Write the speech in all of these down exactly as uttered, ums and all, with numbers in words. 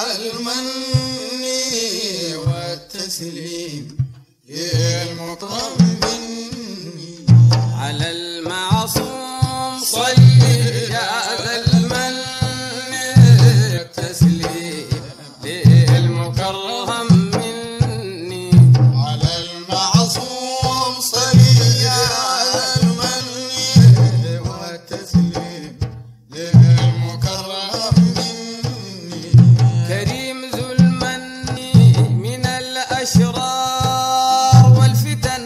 المن والتسليم للمطمئن على المعصوم صلي يا ذا المن والتسليم للمكرم مني على المعصوم صلي يا ذا المن والتسليم للمكرم مني كريم ذو المن من الأشرار والفتن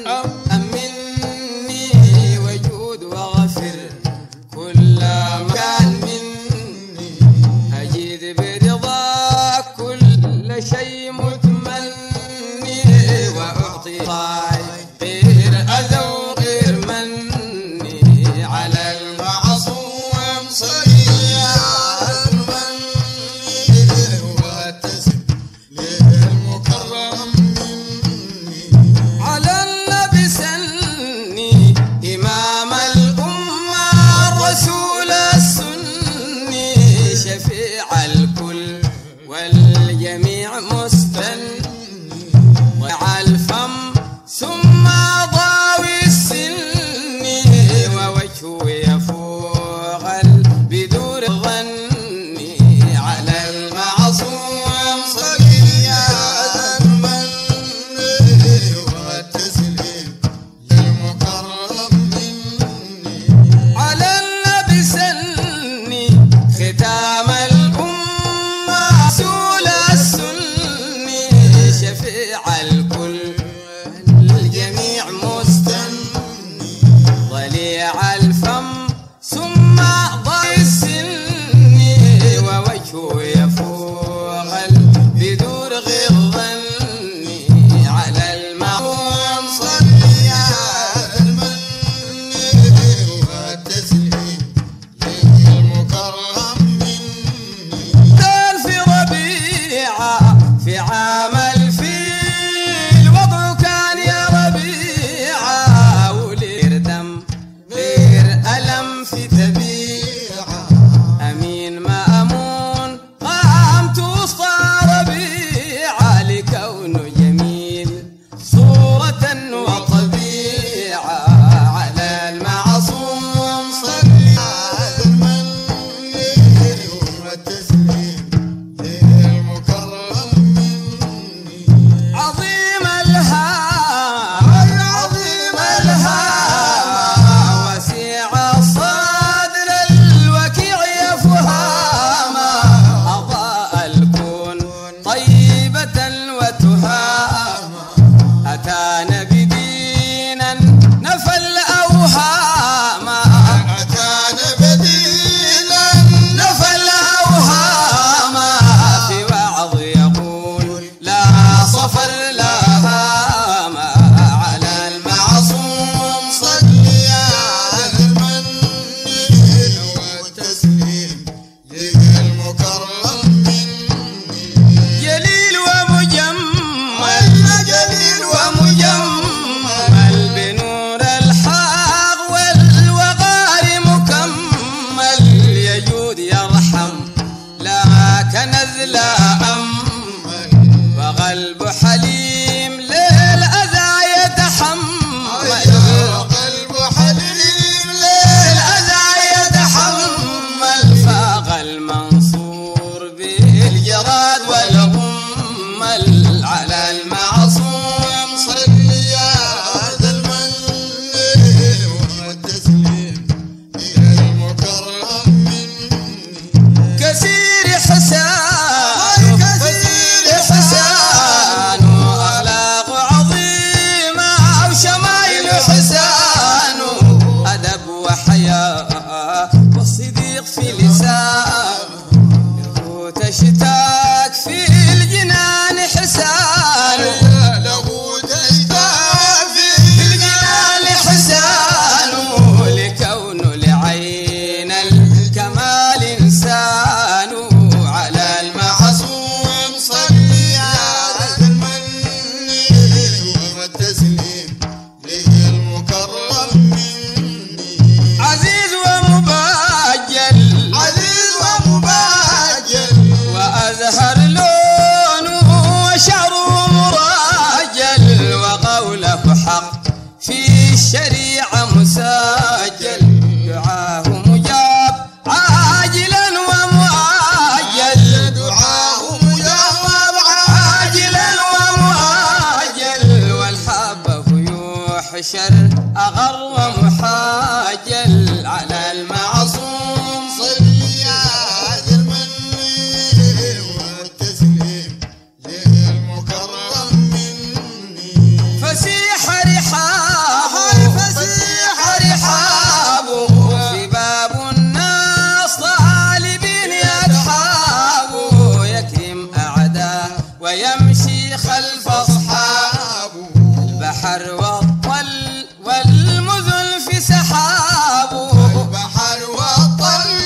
ويمشي خلف أصحابه البحر والطل والمذل في سحابه البحر والطل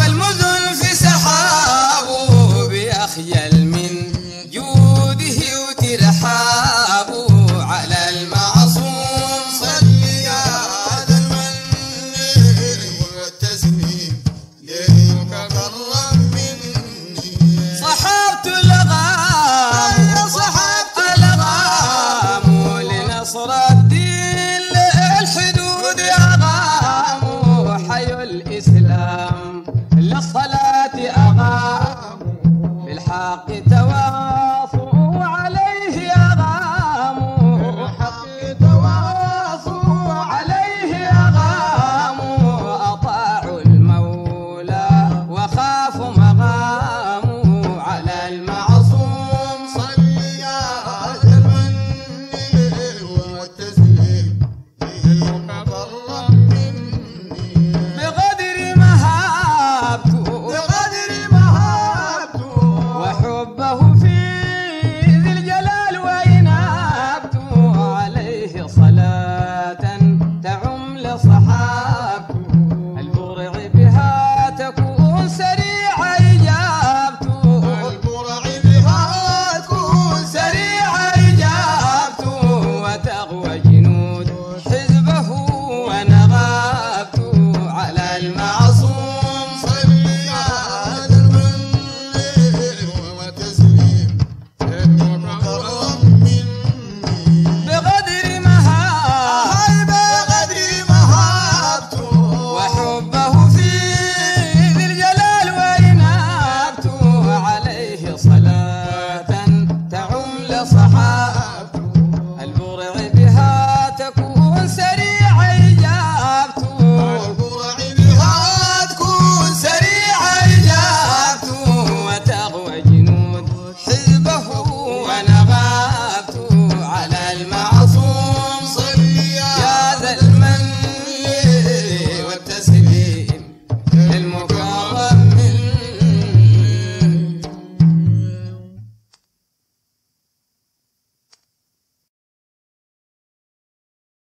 والمذل في سحابه بأخيل من جوده وترحابه على المعصوم صل يا هذا المن والتسليم لك مقرب مني صحابة الأغام صحابة الأغام لنصر الدين للحدود أغام حي الإسلام للصلاة أغام بالحق